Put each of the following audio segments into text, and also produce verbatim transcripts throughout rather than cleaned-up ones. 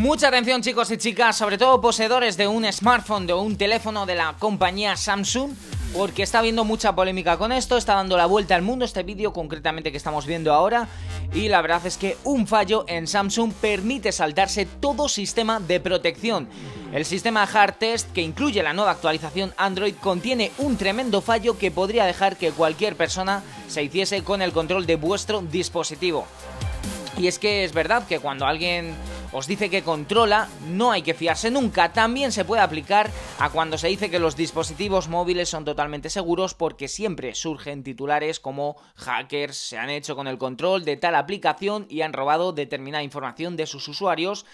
Mucha atención, chicos y chicas, sobre todo poseedores de un smartphone o un teléfono de la compañía Samsung, porque está habiendo mucha polémica con esto, está dando la vuelta al mundo este vídeo concretamente que estamos viendo ahora, y la verdad es que un fallo en Samsung permite saltarse todo sistema de protección. El sistema Hard Reset, que incluye la nueva actualización Android, contiene un tremendo fallo que podría dejar que cualquier persona se hiciese con el control de vuestro dispositivo. Y es que es verdad que cuando alguien os dice que controla, no hay que fiarse nunca. También se puede aplicar a cuando se dice que los dispositivos móviles son totalmente seguros, porque siempre surgen titulares como hackers se han hecho con el control de tal aplicación y han robado determinada información de sus usuarios,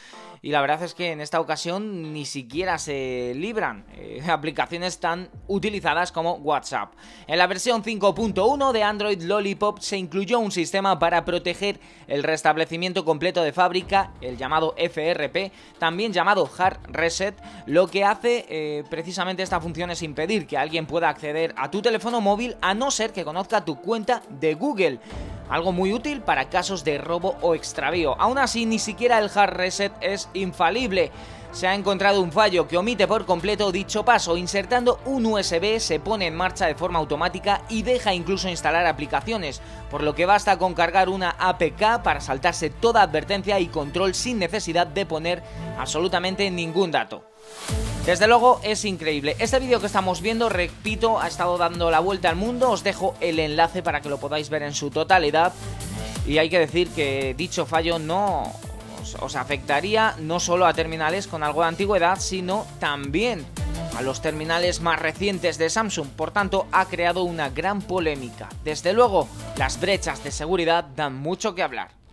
y la verdad es que en esta ocasión ni siquiera se libran eh, aplicaciones tan utilizadas como WhatsApp. En la versión cinco punto uno de Android Lollipop se incluyó un sistema para proteger el restablecimiento completo de fábrica, el llamado F R P, también llamado Hard Reset. Lo que hace eh, precisamente esta función es impedir que alguien pueda acceder a tu teléfono móvil a no ser que conozca tu cuenta de Google, algo muy útil para casos de robo o extravío. Aún así, ni siquiera el Hard Reset es infalible. Se ha encontrado un fallo que omite por completo dicho paso. Insertando un U S B se pone en marcha de forma automática y deja incluso instalar aplicaciones, por lo que basta con cargar una A P K para saltarse toda advertencia y control sin necesidad de poner absolutamente ningún dato. Desde luego es increíble. Este vídeo que estamos viendo, repito, ha estado dando la vuelta al mundo. Os dejo el enlace para que lo podáis ver en su totalidad. Y hay que decir que dicho fallo no os afectaría no solo a terminales con algo de antigüedad, sino también a los terminales más recientes de Samsung. Por tanto, ha creado una gran polémica. Desde luego, las brechas de seguridad dan mucho que hablar.